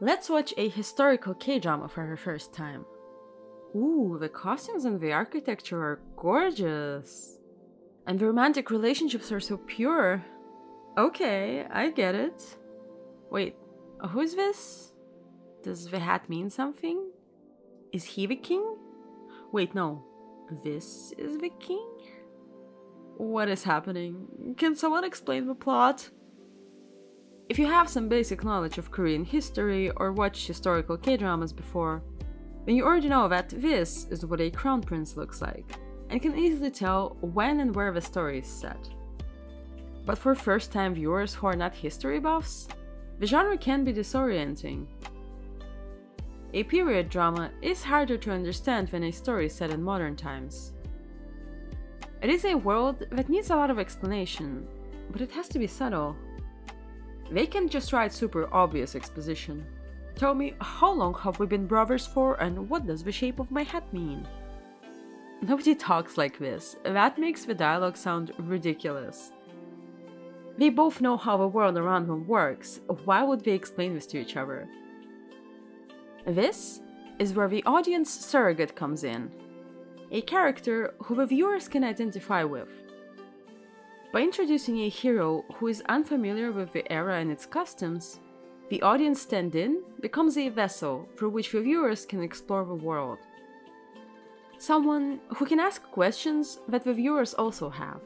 Let's watch a historical K-drama for the first time. Ooh, the costumes and the architecture are gorgeous. And the romantic relationships are so pure. Okay, I get it. Wait, who's this? Does the hat mean something? Is he the king? Wait, no. This is the king? What is happening? Can someone explain the plot? If you have some basic knowledge of Korean history or watched historical K-dramas before, then you already know that this is what a crown prince looks like, and can easily tell when and where the story is set. But for first-time viewers who are not history buffs, the genre can be disorienting. A period drama is harder to understand than a story set in modern times. It is a world that needs a lot of explanation, but it has to be subtle. They can just write super obvious exposition. Tell me, how long have we been brothers for and what does the shape of my hat mean? Nobody talks like this. That makes the dialogue sound ridiculous. They both know how the world around them works. Why would they explain this to each other? This is where the audience surrogate comes in. A character who the viewers can identify with. By introducing a hero who is unfamiliar with the era and its customs, the audience stand-in becomes a vessel through which the viewers can explore the world. Someone who can ask questions that the viewers also have.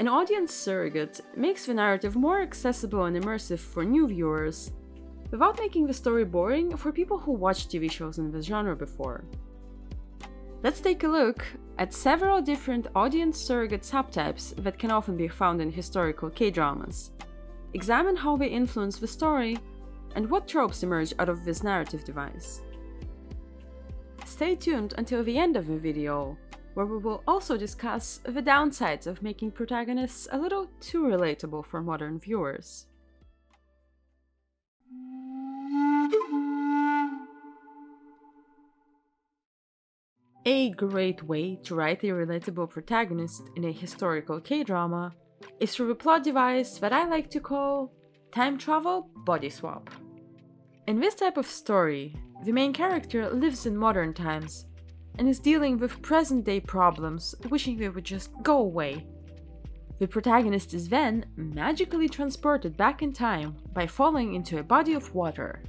An audience surrogate makes the narrative more accessible and immersive for new viewers, without making the story boring for people who watched TV shows in this genre before. Let's take a look at several different audience surrogate subtypes that can often be found in historical K-dramas. Examine how they influence the story and what tropes emerge out of this narrative device. Stay tuned until the end of the video, where we will also discuss the downsides of making protagonists a little too relatable for modern viewers. A great way to write a relatable protagonist in a historical K-drama is through a plot device that I like to call time travel body swap. In this type of story, the main character lives in modern times and is dealing with present-day problems, wishing they would just go away. The protagonist is then magically transported back in time by falling into a body of water.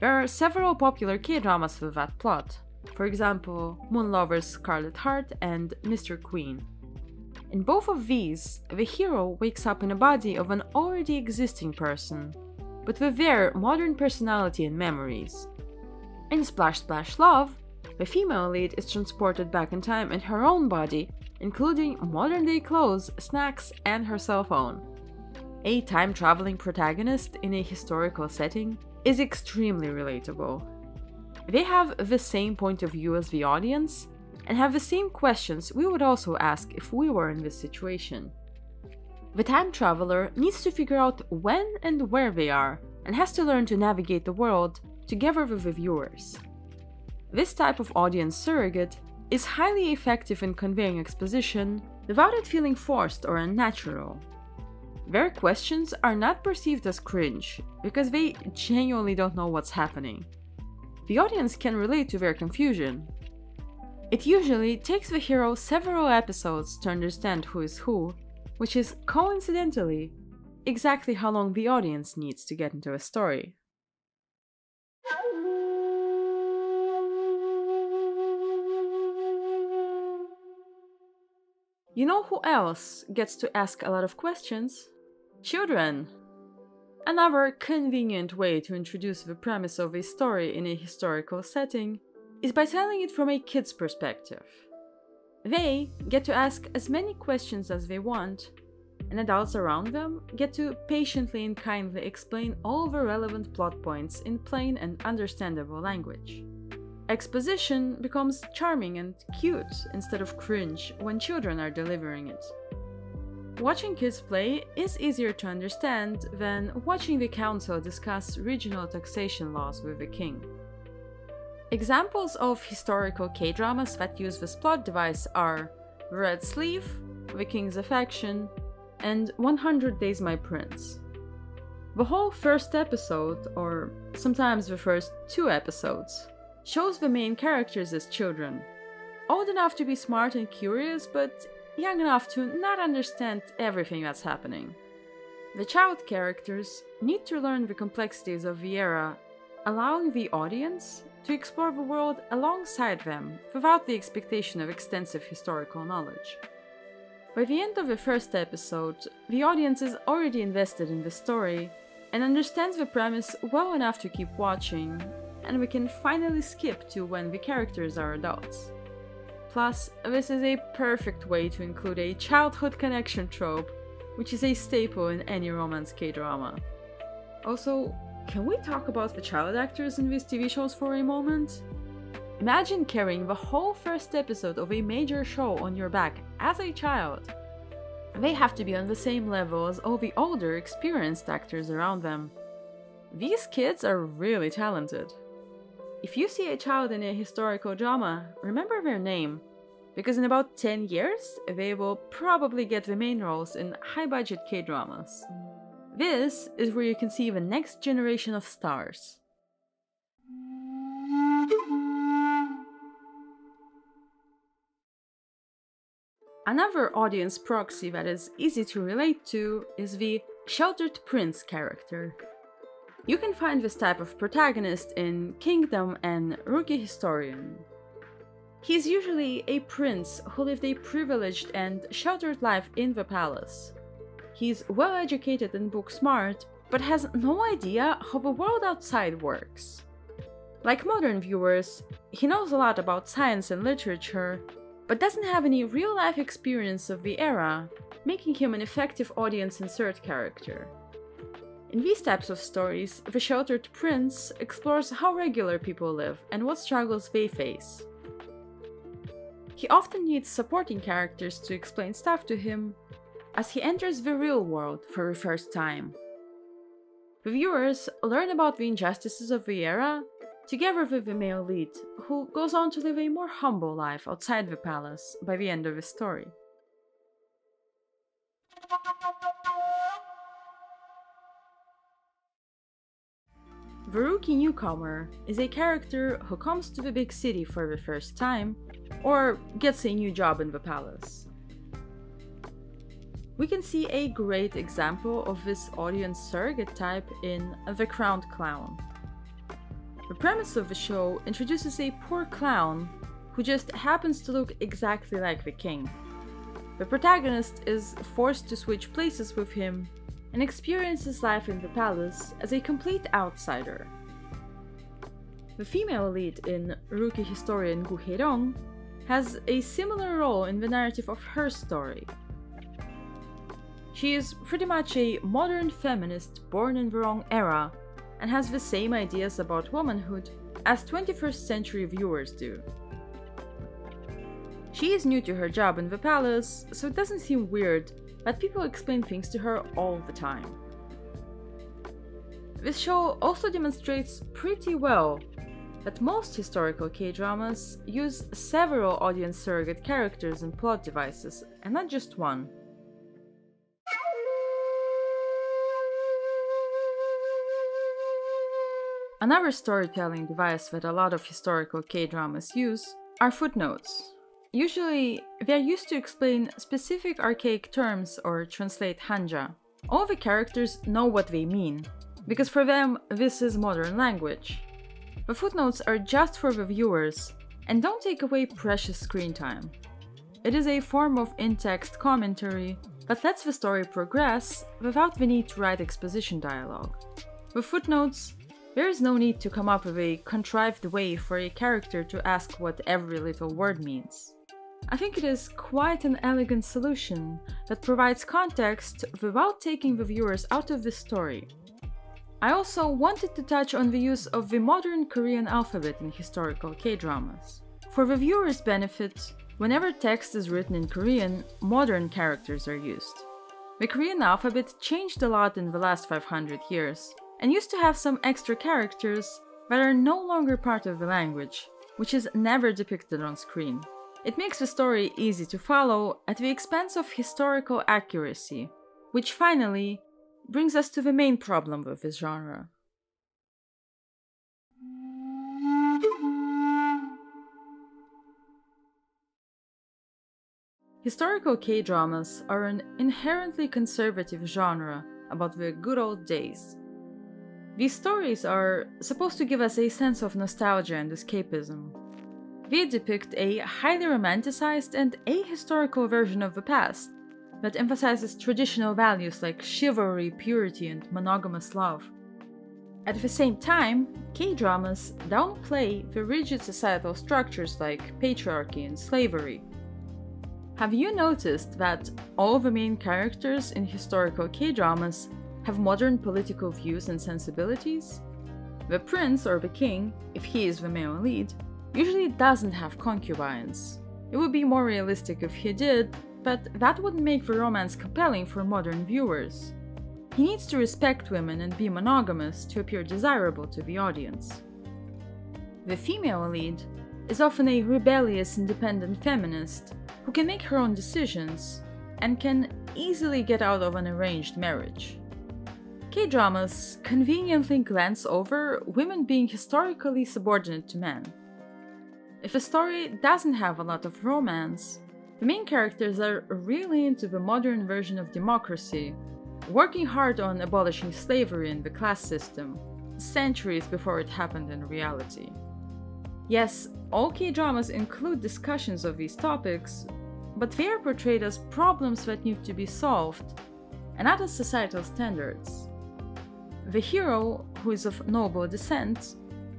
There are several popular K-dramas with that plot. For example, Moon Lovers: Scarlet Heart and Mr. Queen. In both of these, the hero wakes up in a body of an already existing person, but with their modern personality and memories. In Splash Splash Love, the female lead is transported back in time in her own body, including modern-day clothes, snacks, and her cell phone. A time-traveling protagonist in a historical setting is extremely relatable. They have the same point of view as the audience, and have the same questions we would also ask if we were in this situation. The time traveler needs to figure out when and where they are, and has to learn to navigate the world together with the viewers. This type of audience surrogate is highly effective in conveying exposition without it feeling forced or unnatural. Their questions are not perceived as cringe, because they genuinely don't know what's happening. The audience can relate to their confusion. It usually takes the hero several episodes to understand who is who, which is, coincidentally, exactly how long the audience needs to get into a story. You know who else gets to ask a lot of questions? Children! Another convenient way to introduce the premise of a story in a historical setting is by telling it from a kid's perspective. They get to ask as many questions as they want, and adults around them get to patiently and kindly explain all the relevant plot points in plain and understandable language. Exposition becomes charming and cute instead of cringe when children are delivering it. Watching kids play is easier to understand than watching the council discuss regional taxation laws with the king. Examples of historical K-dramas that use this plot device are The Red Sleeve, The King's Affection, and 100 Days My Prince. The whole first episode, or sometimes the first two episodes, shows the main characters as children. Old enough to be smart and curious, but young enough to not understand everything that's happening. The child characters need to learn the complexities of the era, allowing the audience to explore the world alongside them without the expectation of extensive historical knowledge. By the end of the first episode, the audience is already invested in the story and understands the premise well enough to keep watching, and we can finally skip to when the characters are adults. Plus, this is a perfect way to include a childhood connection trope, which is a staple in any romance K-drama. Also, can we talk about the child actors in these TV shows for a moment? Imagine carrying the whole first episode of a major show on your back as a child. They have to be on the same level as all the older, experienced actors around them. These kids are really talented. If you see a child in a historical drama, remember their name, because in about 10 years, they will probably get the main roles in high-budget K-dramas. This is where you can see the next generation of stars. Another audience proxy that is easy to relate to is the sheltered prince character. You can find this type of protagonist in Kingdom and Rookie Historian. He's usually a prince who lived a privileged and sheltered life in the palace. He's well-educated and book-smart, but has no idea how the world outside works. Like modern viewers, he knows a lot about science and literature, but doesn't have any real-life experience of the era, making him an effective audience insert character. In these types of stories, the sheltered prince explores how regular people live and what struggles they face. He often needs supporting characters to explain stuff to him, as he enters the real world for the first time. The viewers learn about the injustices of the era, together with the male lead, who goes on to live a more humble life outside the palace by the end of the story. The rookie newcomer is a character who comes to the big city for the first time, or gets a new job in the palace. We can see a great example of this audience surrogate type in The Crowned Clown. The premise of the show introduces a poor clown who just happens to look exactly like the king. The protagonist is forced to switch places with him and experiences life in the palace as a complete outsider. The female lead in Rookie Historian Goo Hae Ryung has a similar role in the narrative of her story. She is pretty much a modern feminist born in the wrong era and has the same ideas about womanhood as 21st century viewers do. She is new to her job in the palace, so it doesn't seem weird that people explain things to her all the time. This show also demonstrates pretty well that most historical K-dramas use several audience surrogate characters and plot devices, and not just one. Another storytelling device that a lot of historical K-dramas use are footnotes. Usually, they are used to explain specific archaic terms or translate hanja. All the characters know what they mean, because for them, this is modern language. The footnotes are just for the viewers and don't take away precious screen time. It is a form of in-text commentary that lets the story progress without the need to write exposition dialogue. With footnotes, there is no need to come up with a contrived way for a character to ask what every little word means. I think it is quite an elegant solution that provides context without taking the viewers out of the story. I also wanted to touch on the use of the modern Korean alphabet in historical K-dramas. For the viewers' benefit, whenever text is written in Korean, modern characters are used. The Korean alphabet changed a lot in the last 500 years. And used to have some extra characters that are no longer part of the language, which is never depicted on screen. It makes the story easy to follow at the expense of historical accuracy, which finally brings us to the main problem with this genre. Historical K-dramas are an inherently conservative genre about the good old days. These stories are supposed to give us a sense of nostalgia and escapism. They depict a highly romanticized and ahistorical version of the past that emphasizes traditional values like chivalry, purity, and monogamous love. At the same time, K-dramas downplay the rigid societal structures like patriarchy and slavery. Have you noticed that all the main characters in historical K-dramas have modern political views and sensibilities? The prince or the king, if he is the male lead, usually doesn't have concubines. It would be more realistic if he did, but that wouldn't make the romance compelling for modern viewers. He needs to respect women and be monogamous to appear desirable to the audience. The female lead is often a rebellious, independent feminist who can make her own decisions and can easily get out of an arranged marriage. K-dramas conveniently glance over women being historically subordinate to men. If a story doesn't have a lot of romance, the main characters are really into the modern version of democracy, working hard on abolishing slavery and the class system, centuries before it happened in reality. Yes, all K-dramas include discussions of these topics, but they are portrayed as problems that need to be solved, and not as societal standards. The hero, who is of noble descent,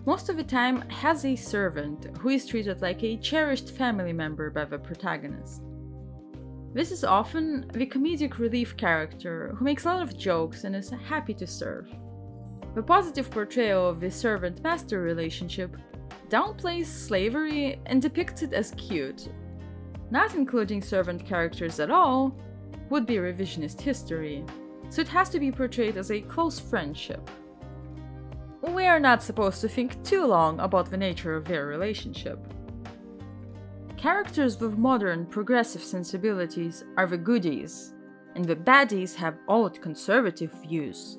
most of the time has a servant who is treated like a cherished family member by the protagonist. This is often the comedic relief character who makes a lot of jokes and is happy to serve. The positive portrayal of the servant-master relationship downplays slavery and depicts it as cute. Not including servant characters at all would be revisionist history, so it has to be portrayed as a close friendship. We are not supposed to think too long about the nature of their relationship. Characters with modern, progressive sensibilities are the goodies, and the baddies have old, conservative views.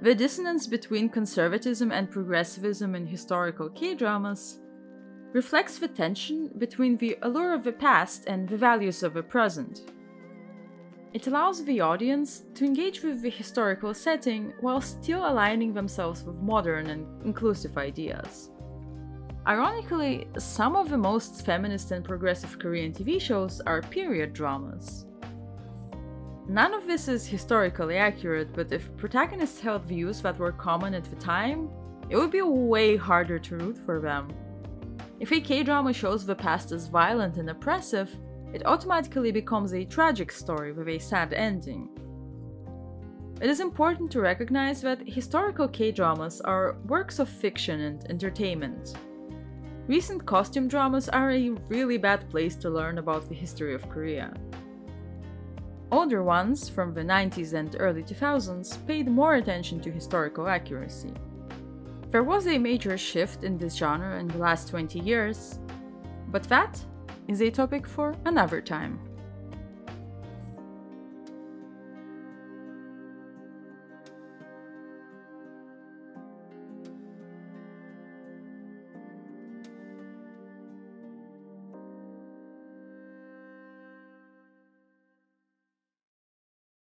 The dissonance between conservatism and progressivism in historical K-dramas reflects the tension between the allure of the past and the values of the present. It allows the audience to engage with the historical setting while still aligning themselves with modern and inclusive ideas. Ironically, some of the most feminist and progressive Korean TV shows are period dramas. None of this is historically accurate, but if protagonists held views that were common at the time, it would be way harder to root for them. If a K-drama shows the past as violent and oppressive, it automatically becomes a tragic story with a sad ending. It is important to recognize that historical K-dramas are works of fiction and entertainment. Recent costume dramas are a really bad place to learn about the history of Korea. Older ones, from the 90s and early 2000s, paid more attention to historical accuracy. There was a major shift in this genre in the last 20 years, but that is a topic for another time.